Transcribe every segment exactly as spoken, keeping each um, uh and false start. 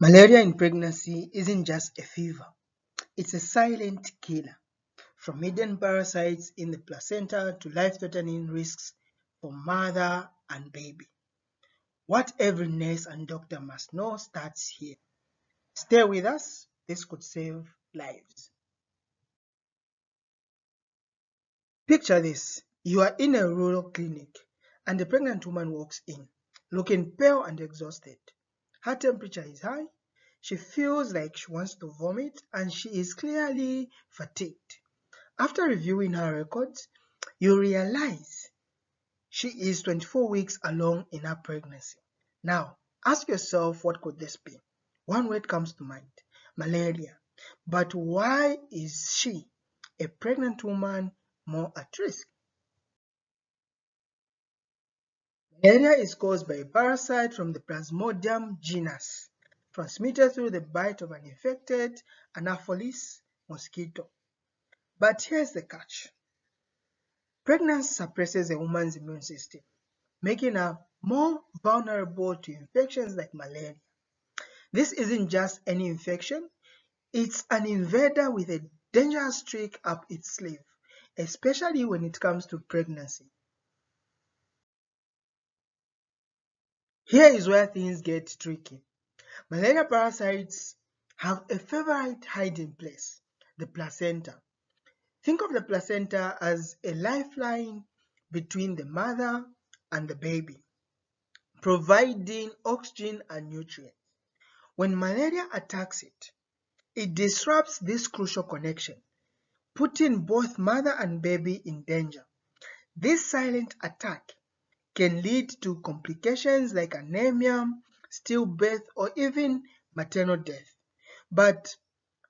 Malaria in pregnancy isn't just a fever. It's a silent killer. From hidden parasites in the placenta to life-threatening risks for mother and baby. What every nurse and doctor must know starts here. Stay with us. This could save lives. Picture this. You are in a rural clinic and a pregnant woman walks in, looking pale and exhausted. Her temperature is high, she feels like she wants to vomit, and she is clearly fatigued. After reviewing her records, you realize she is twenty-four weeks along in her pregnancy. Now, ask yourself, what could this be? One word comes to mind, malaria. But why is she, a pregnant woman, more at risk? Malaria is caused by a parasite from the Plasmodium genus, transmitted through the bite of an infected Anopheles mosquito. But here's the catch. Pregnancy suppresses a woman's immune system, making her more vulnerable to infections like malaria. This isn't just any infection, it's an invader with a dangerous trick up its sleeve, especially when it comes to pregnancy. Here is where things get tricky. Malaria parasites have a favorite hiding place, the placenta. Think of the placenta as a lifeline between the mother and the baby, providing oxygen and nutrients. When malaria attacks it, it disrupts this crucial connection, putting both mother and baby in danger. This silent attack can lead to complications like anemia, stillbirth, or even maternal death. But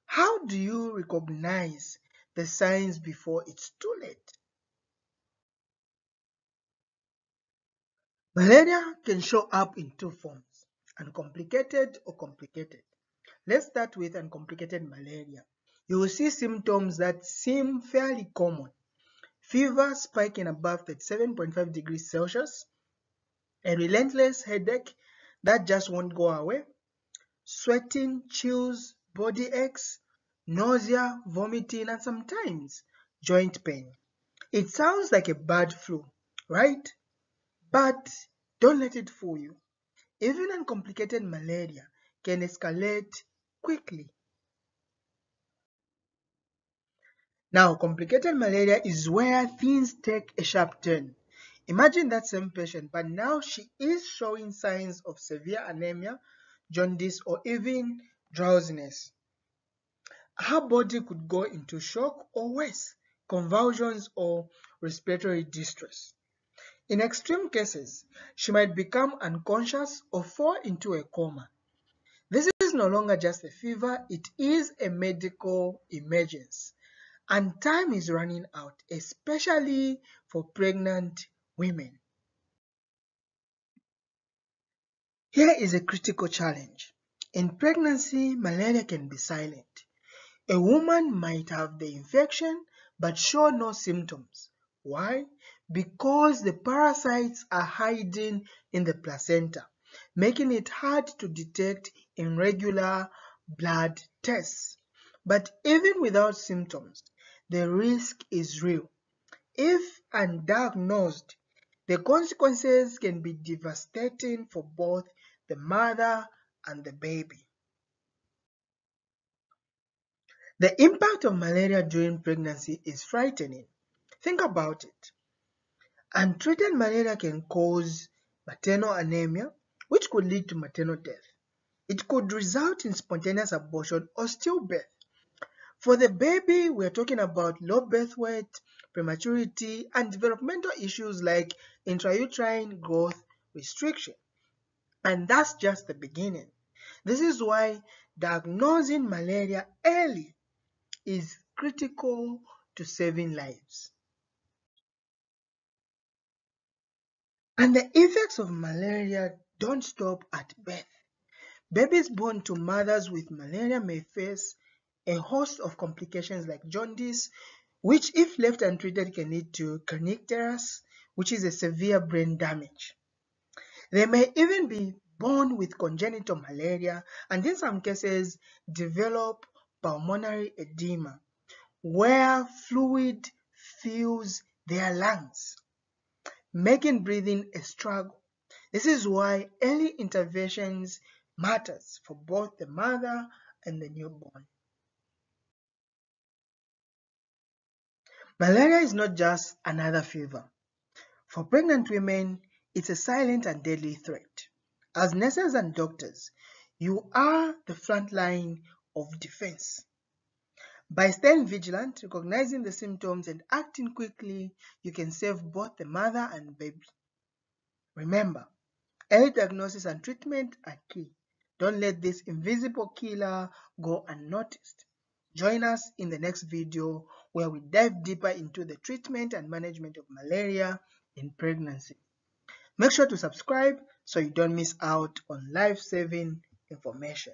how do you recognize the signs before it's too late? Malaria can show up in two forms, uncomplicated or complicated. Let's start with uncomplicated malaria. You will see symptoms that seem fairly common. Fever spiking above thirty-seven point five degrees Celsius, a relentless headache that just won't go away, sweating, chills, body aches, nausea, vomiting, and sometimes joint pain. It sounds like a bad flu, right? But don't let it fool you. Even uncomplicated malaria can escalate quickly. Now, complicated malaria is where things take a sharp turn. Imagine that same patient, but now she is showing signs of severe anemia, jaundice, or even drowsiness. Her body could go into shock or worse, convulsions or respiratory distress. In extreme cases, she might become unconscious or fall into a coma. This is no longer just a fever, it is a medical emergency. And time is running out, especially for pregnant women. Here is a critical challenge. In pregnancy, malaria can be silent. A woman might have the infection but show no symptoms. Why? Because the parasites are hiding in the placenta, making it hard to detect in regular blood tests. But even without symptoms, the risk is real. If undiagnosed, the consequences can be devastating for both the mother and the baby. The impact of malaria during pregnancy is frightening. Think about it. Untreated malaria can cause maternal anemia, which could lead to maternal death. It could result in spontaneous abortion or stillbirth. For the baby, we're talking about low birth weight, prematurity, and developmental issues like intrauterine growth restriction. And that's just the beginning. This is why diagnosing malaria early is critical to saving lives. And the effects of malaria don't stop at birth. Babies born to mothers with malaria may face a host of complications like jaundice, which if left untreated can lead to kernicterus, which is a severe brain damage. They may even be born with congenital malaria and in some cases develop pulmonary edema where fluid fills their lungs, making breathing a struggle. This is why early interventions matters for both the mother and the newborn. Malaria is not just another fever. For pregnant women, it's a silent and deadly threat. As nurses and doctors, you are the front line of defense. By staying vigilant, recognizing the symptoms, and acting quickly, you can save both the mother and baby. Remember, early diagnosis and treatment are key. Don't let this invisible killer go unnoticed. Join us in the next video where we dive deeper into the treatment and management of malaria in pregnancy. Make sure to subscribe so you don't miss out on life-saving information.